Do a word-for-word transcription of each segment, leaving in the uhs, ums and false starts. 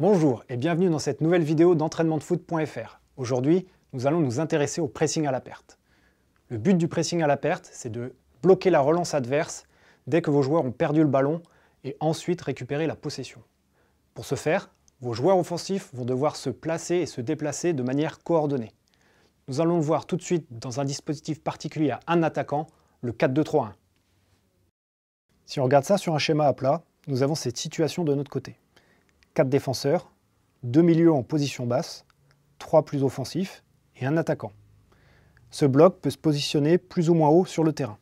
Bonjour et bienvenue dans cette nouvelle vidéo d'entraînement de foot point F R. Aujourd'hui, nous allons nous intéresser au pressing à la perte. Le but du pressing à la perte, c'est de bloquer la relance adverse dès que vos joueurs ont perdu le ballon et ensuite récupérer la possession. Pour ce faire, vos joueurs offensifs vont devoir se placer et se déplacer de manière coordonnée. Nous allons le voir tout de suite dans un dispositif particulier à un attaquant, le quatre deux trois un. Si on regarde ça sur un schéma à plat, nous avons cette situation de notre côté. quatre défenseurs, deux milieux en position basse, trois plus offensifs et un attaquant. Ce bloc peut se positionner plus ou moins haut sur le terrain.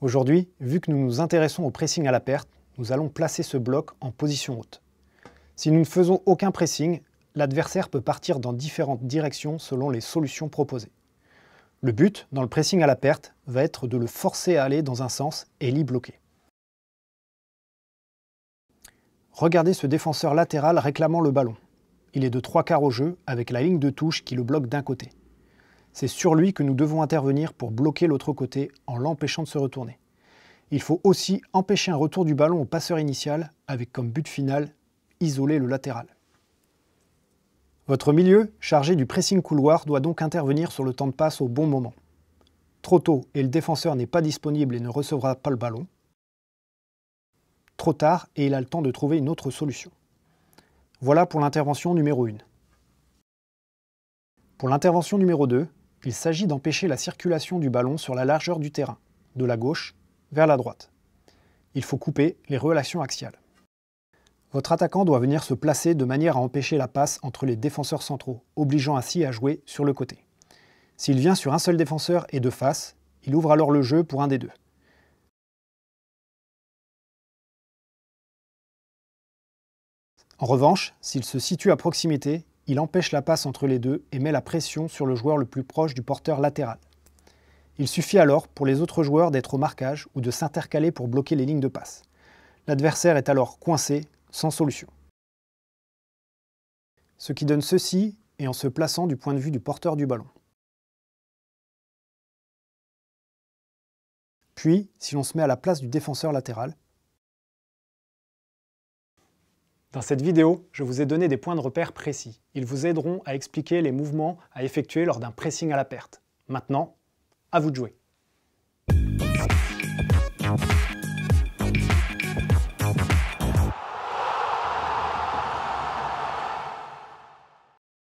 Aujourd'hui, vu que nous nous intéressons au pressing à la perte, nous allons placer ce bloc en position haute. Si nous ne faisons aucun pressing, l'adversaire peut partir dans différentes directions selon les solutions proposées. Le but, dans le pressing à la perte, va être de le forcer à aller dans un sens et l'y bloquer. Regardez ce défenseur latéral réclamant le ballon. Il est de trois quarts au jeu avec la ligne de touche qui le bloque d'un côté. C'est sur lui que nous devons intervenir pour bloquer l'autre côté en l'empêchant de se retourner. Il faut aussi empêcher un retour du ballon au passeur initial avec comme but final isoler le latéral. Votre milieu, chargé du pressing couloir, doit donc intervenir sur le temps de passe au bon moment. Trop tôt et le défenseur n'est pas disponible et ne recevra pas le ballon. Trop tard et il a le temps de trouver une autre solution. Voilà pour l'intervention numéro un. Pour l'intervention numéro deux, il s'agit d'empêcher la circulation du ballon sur la largeur du terrain, de la gauche vers la droite. Il faut couper les relations axiales. Votre attaquant doit venir se placer de manière à empêcher la passe entre les défenseurs centraux, obligeant ainsi à jouer sur le côté. S'il vient sur un seul défenseur et de face, il ouvre alors le jeu pour un des deux. En revanche, s'il se situe à proximité, il empêche la passe entre les deux et met la pression sur le joueur le plus proche du porteur latéral. Il suffit alors pour les autres joueurs d'être au marquage ou de s'intercaler pour bloquer les lignes de passe. L'adversaire est alors coincé, sans solution. Ce qui donne ceci et en se plaçant du point de vue du porteur du ballon. Puis, si l'on se met à la place du défenseur latéral. Dans cette vidéo, je vous ai donné des points de repère précis. Ils vous aideront à expliquer les mouvements à effectuer lors d'un pressing à la perte. Maintenant, à vous de jouer.